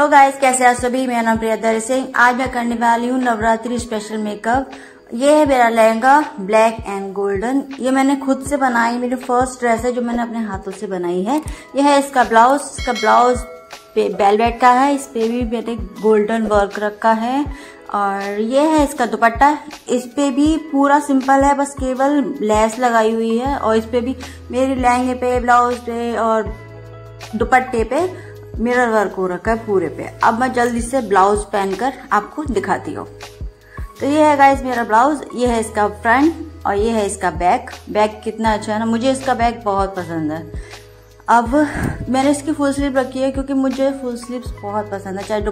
Hello guys, कैसे आप सभी। मेरा नाम प्रिया धैर्य सिंह। आज मैं करने वाली हूँ नवरात्रि स्पेशल मेकअप। ये है मेरा लहंगा ब्लैक एंड गोल्डन। ये मैंने खुद से बनाई, मेरी फर्स्ट ड्रेस है जो मैंने अपने हाथों से बनाई है। यह है इसका ब्लाउज। इसका ब्लाउज वेलवेट का है, इस पे भी मैंने गोल्डन वर्क रखा है। और ये है इसका दुपट्टा, इस पे भी पूरा सिंपल है, बस केवल लेस लगाई हुई है। और इस पे भी मेरे लहंगे पे, ब्लाउज पे और दुपट्टे पे मिरर वर्क हो रखा है पूरे पे। अब मैं जल्दी से ब्लाउज पहनकर आपको दिखाती हूँ। तो ये है गाइस मेरा ब्लाउज, ये है इसका फ्रंट और ये है इसका बैक। बैक कितना अच्छा है ना, मुझे इसका बैक बहुत पसंद है। अब मैंने इसकी फुल स्लीव रखी है क्योंकि मुझे फुल स्लीव्स बहुत पसंद है, चाहे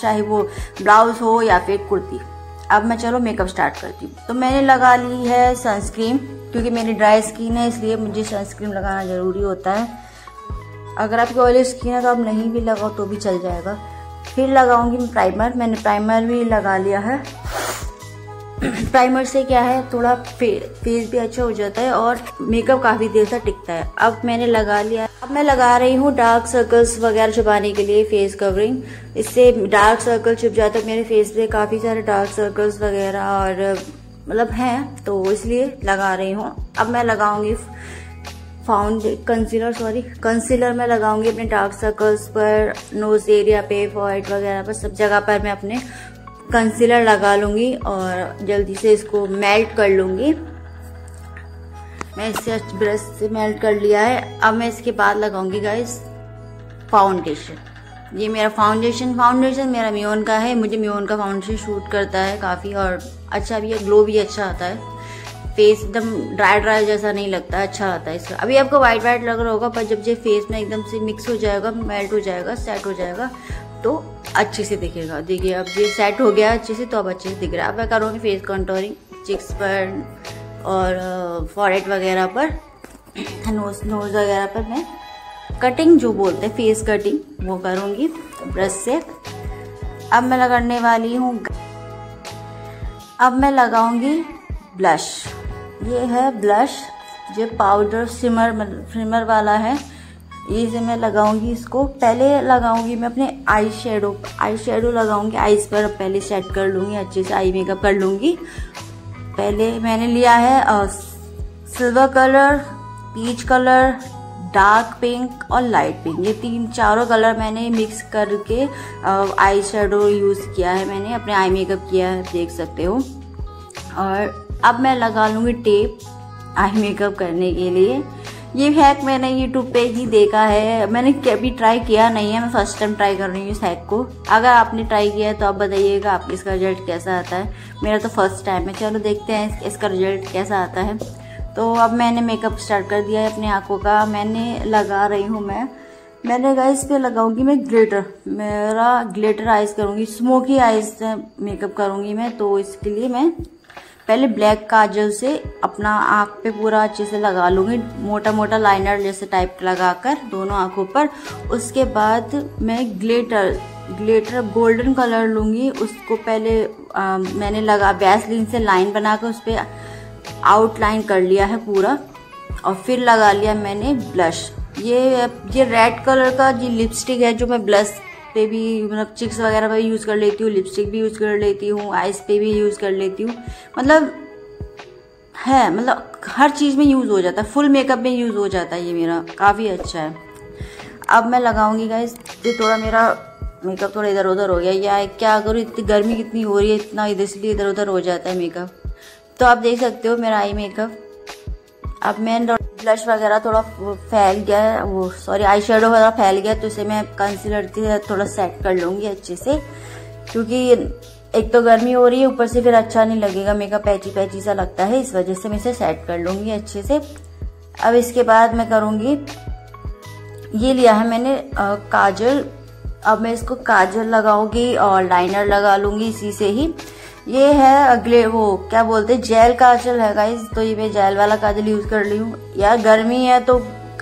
चाहे वो ब्लाउज हो या फिर कुर्ती। अब मैं चलो मेकअप स्टार्ट करती हूँ। तो मैंने लगा ली है सनस्क्रीन, क्योंकि मेरी ड्राई स्किन है इसलिए मुझे सनस्क्रीन लगाना ज़रूरी होता है। अगर आपकी ऑयली स्किन है तो आप नहीं भी लगाओ तो भी चल जाएगा। फिर लगाऊंगी मैं प्राइमर। मैंने प्राइमर भी लगा लिया है। प्राइमर से क्या है, थोड़ा फेस भी अच्छा हो जाता है और मेकअप काफ़ी देर तक टिकता है। अब मैंने लगा लिया। अब मैं लगा रही हूँ डार्क सर्कल्स वगैरह छुपाने के लिए फेस कवरिंग। इससे डार्क सर्कल छुप जाता है। मेरे फेस पे काफ़ी सारे डार्क सर्कल्स वगैरह और मतलब हैं, तो इसलिए लगा रही हूँ। अब मैं लगाऊंगी कंसीलर मैं लगाऊंगी अपने डार्क सर्कल्स पर, नोज एरिया पे, फॉरहेड वगैरह पर, सब जगह पर मैं अपने कंसीलर लगा लूंगी और जल्दी से इसको मेल्ट कर लूंगी। मैं इसे ब्रश से मेल्ट कर लिया है। अब मैं इसके बाद लगाऊंगी गाइस फाउंडेशन। ये मेरा फाउंडेशन मेरा मियोन का है। मुझे मियोन का फाउंडेशन शूट करता है काफ़ी, और अच्छा भी है, ग्लो भी अच्छा आता है। फेस एकदम ड्राई जैसा नहीं लगता, अच्छा आता है इसका। अभी आपको वाइट लग रहा होगा, पर जब ये फेस में एकदम से मिक्स हो जाएगा, मेल्ट हो जाएगा, सेट हो जाएगा तो अच्छे से दिखेगा। देखिए अब ये सेट हो गया अच्छे से, तो अब अच्छे से दिख रहा है। अब मैं करूँगी फेस कंटूरिंग चिक्स पर और फॉरहेड वगैरह पर, नोज वगैरह पर मैं कटिंग जो बोलते हैं फेस कटिंग वो करूँगी ब्रश से। अब मैं लगाने वाली हूँ, अब मैं लगाऊँगी ब्लश। ये है ब्लश जो पाउडर शिमर वाला है। इसे मैं लगाऊंगी, इसको पहले लगाऊंगी मैं अपने आई शेडो लगाऊंगी आईज पर। पहले सेट कर लूँगी अच्छे से, आई मेकअप कर लूँगी। पहले मैंने लिया है silver colour, peach colour, dark pink और लाइट पिंक। ये चारों कलर मैंने मिक्स करके आई शेडो यूज़ किया है, मैंने अपने आई मेकअप किया है, देख सकते हो। और अब मैं लगा लूँगी टेप आई मेकअप करने के लिए। ये हैक मैंने यूट्यूब पे ही देखा है, मैंने कभी ट्राई किया नहीं है। मैं फर्स्ट टाइम ट्राई कर रही हूँ इस हैक को। अगर आपने ट्राई किया है तो आप बताइएगा आप इसका रिजल्ट कैसा आता है। मेरा तो फर्स्ट टाइम है, चलो देखते हैं इसका रिजल्ट कैसा आता है। तो अब मैंने मेकअप स्टार्ट कर दिया है अपने आँखों का। मैंने लगा रही हूँ मैंने गाइस पे लगाऊंगी मैं ग्लिटर। मेरा ग्लिटर आइज करूँगी, स्मोकी आइज से मेकअप करूँगी मैं। तो इसके लिए मैं पहले ब्लैक काजल से अपना आँख पे पूरा अच्छे से लगा लूँगी, मोटा मोटा लाइनर जैसे टाइप लगाकर दोनों आँखों पर। उसके बाद मैं ग्लिटर गोल्डन कलर लूँगी, उसको पहले मैंने लगा वैसलीन से लाइन बनाकर उस पर आउटलाइन कर लिया है पूरा। और फिर लगा लिया मैंने ब्लश। ये रेड कलर का जी लिपस्टिक है जो मैं ब्लश पे भी मतलब चिक्स वगैरह पे यूज़ कर लेती हूँ, लिपस्टिक भी यूज़ कर लेती हूँ, आइज पे भी यूज़ कर लेती हूँ। मतलब हर चीज़ में यूज़ हो जाता है, फुल मेकअप में यूज़ हो जाता है। ये मेरा काफ़ी अच्छा है। अब मैं लगाऊंगी गाइस, ये थोड़ा मेरा मेकअप थोड़ा इधर उधर हो गया, या क्या करूँ, इतनी गर्मी कितनी हो रही है, इतना इसलिए इधर उधर हो जाता है मेकअप। तो आप देख सकते हो मेरा आई मेकअप। अब मैंने ब्लश वगैरह थोड़ा फैल गया है, वो सॉरी आई शेडो वगैरह फैल गया, तो इसे मैं कंसीलर से थोड़ा सेट कर लूँगी अच्छे से, क्योंकि एक तो गर्मी हो रही है, ऊपर से फिर अच्छा नहीं लगेगा मेकअप, पैची सा लगता है, इस वजह से मैं इसे सेट कर लूँगी अच्छे से। अब इसके बाद मैं करूँगी, ये लिया है मैंने काजल। अब मैं इसको काजल लगाऊँगी और लाइनर लगा लूँगी इसी से ही। ये है अगले वो क्या बोलते हैं जेल काजल है गाइस। तो ये मैं जेल वाला काजल यूज़ कर रही हूँ। यार गर्मी है तो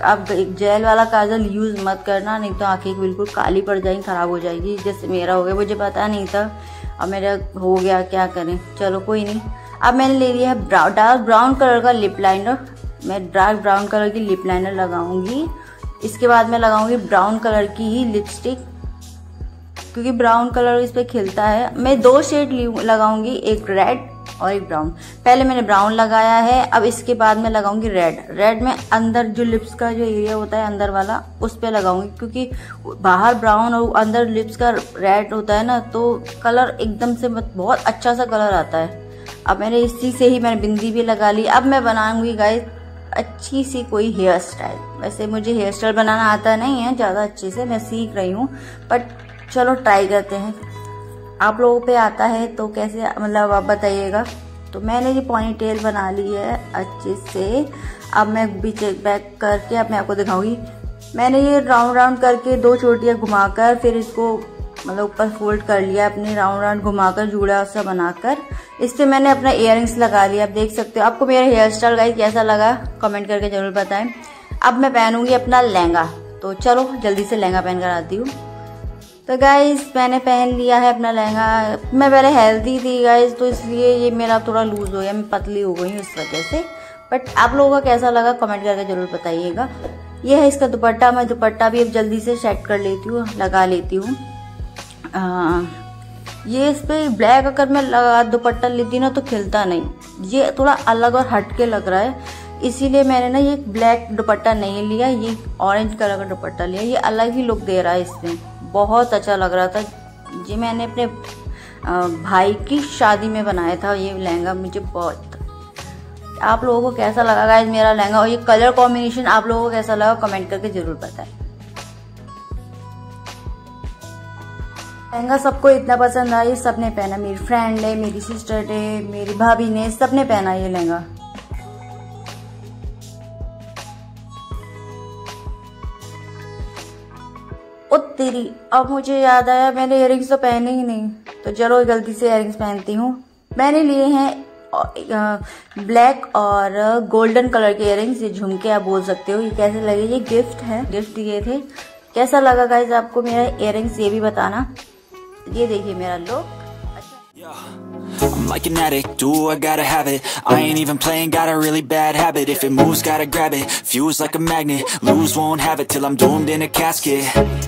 आप जेल वाला काजल यूज़ मत करना, नहीं तो आँखें बिल्कुल काली पड़ जाएंगी, ख़राब हो जाएगी, जैसे मेरा हो गया। मुझे पता नहीं था, अब मेरा हो गया, क्या करें, चलो कोई नहीं। अब मैंने ले लिया है डार्क ब्राउन कलर का लिप लाइनर। मैं डार्क ब्राउन कलर की लिप लाइनर लगाऊँगी। इसके बाद मैं लगाऊँगी ब्राउन कलर की ही लिपस्टिक। क्योंकि ब्राउन कलर इस पर खिलता है। मैं दो शेड लगाऊंगी, एक रेड और एक ब्राउन। पहले मैंने ब्राउन लगाया है, अब इसके बाद मैं लगाऊंगी रेड। रेड में अंदर जो लिप्स का जो एरिया होता है अंदर वाला, उस पे लगाऊंगी, क्योंकि बाहर ब्राउन और अंदर लिप्स का रेड होता है ना, तो कलर एकदम से बहुत अच्छा सा कलर आता है। अब मैंने इसी से ही मैंने बिंदी भी लगा ली। अब मैं बनाऊंगी गाइस अच्छी सी कोई हेयर स्टाइल। वैसे मुझे हेयर स्टाइल बनाना आता नहीं है ज़्यादा अच्छे से, मैं सीख रही हूँ, बट चलो ट्राई करते हैं। आप लोगों पे आता है तो कैसे, मतलब आप बताइएगा। तो मैंने ये पॉनी टेल बना ली है अच्छे से। अब मैं बीच बैक करके अब मैं आपको दिखाऊंगी। मैंने ये राउंड राउंड करके दो चोटियाँ घुमाकर फिर इसको मतलब ऊपर फोल्ड कर लिया अपनी, राउंड राउंड घुमाकर जूड़ा सा बनाकर। इस पर मैंने अपना इयर रिंग्स लगा लिया। आप देख सकते हो। आपको मेरा हेयर स्टाइल गाइस कैसा लगा कमेंट करके जरूर बताएं। अब मैं पहनूंगी अपना लहंगा, तो चलो जल्दी से लहंगा पहन कर आती हूँ। तो गाइस मैंने पहन लिया है अपना लहंगा। मैं पहले हेल्दी थी गाइस, तो इसलिए ये मेरा थोड़ा लूज हो गया, मैं पतली हो गई हूँ इस वजह से। बट आप लोगों का कैसा लगा कमेंट करके जरूर बताइएगा। ये है इसका दुपट्टा। मैं दुपट्टा भी अब जल्दी से सेट कर लेती हूँ, लगा लेती हूँ। ये इस पर ब्लैक अगर मैं दुपट्टा लेती ना तो खिलता नहीं, ये थोड़ा अलग और हटके लग रहा है, इसीलिए मैंने ना ये ब्लैक दुपट्टा नहीं लिया, ये ऑरेंज कलर का दुपट्टा लिया। ये अलग ही लुक दे रहा है, इसमें बहुत अच्छा लग रहा था। ये मैंने अपने भाई की शादी में बनाया था ये लहंगा, मुझे बहुत। आप लोगों को कैसा लगा गाइस मेरा लहंगा और ये कलर कॉम्बिनेशन आप लोगों को कैसा लगा कमेंट करके ज़रूर बताएं। लहंगा सबको इतना पसंद आया, सबने पहना। मेरी फ्रेंड ने, मेरी सिस्टर ने, मेरी भाभी ने, सबने पहना ये लहंगा। ओ तेरी, अब मुझे याद आया मैंने इयररिंग्स तो पहने ही नहीं, तो चलो जल्दी से इयररिंग्स पहनती हूँ। मैंने लिए हैं ब्लैक और गोल्डन कलर के इयररिंग्स, ये झुमके आप बोल सकते हो। ये कैसे लगे, ये गिफ्ट है, गिफ्ट दिए थे। कैसा लगा गाइस आपको मेरा इयररिंग्स ये भी बताना। ये देखिए मेरा look. I'm like an addict, do I gotta have it? I ain't even playing, got a really bad habit. If it moves, gotta grab it. Fuse like a magnet, lose won't have it till I'm doomed in a casket.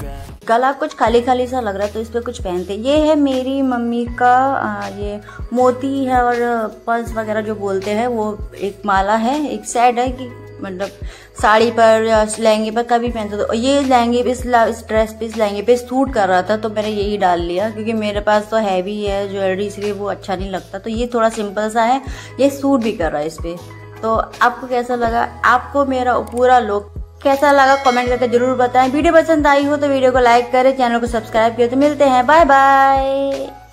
back. गला कुछ खाली खाली सा लग रहा है, तो इस पर कुछ पहनते। ये है मेरी मम्मी का ये मोती है और पर्स वगैरह जो बोलते हैं, वो एक माला है, एक सेट है कि मतलब साड़ी पर या लहंगे पर कभी पहनते थे। ये लहंगे पे इस ड्रेस पे, इस लहंगे पे सूट कर रहा था, तो मैंने यही डाल लिया, क्योंकि मेरे पास तो हैवी है ज्वेलरी, इसलिए वो अच्छा नहीं लगता। तो ये थोड़ा सिंपल सा है, ये सूट भी कर रहा है इस पर। तो आपको कैसा लगा, आपको मेरा पूरा लुक कैसा लगा कमेंट करके जरूर बताएं। वीडियो पसंद आई हो तो वीडियो को लाइक करें, चैनल को सब्सक्राइब करें। तो मिलते हैं, बाय बाय।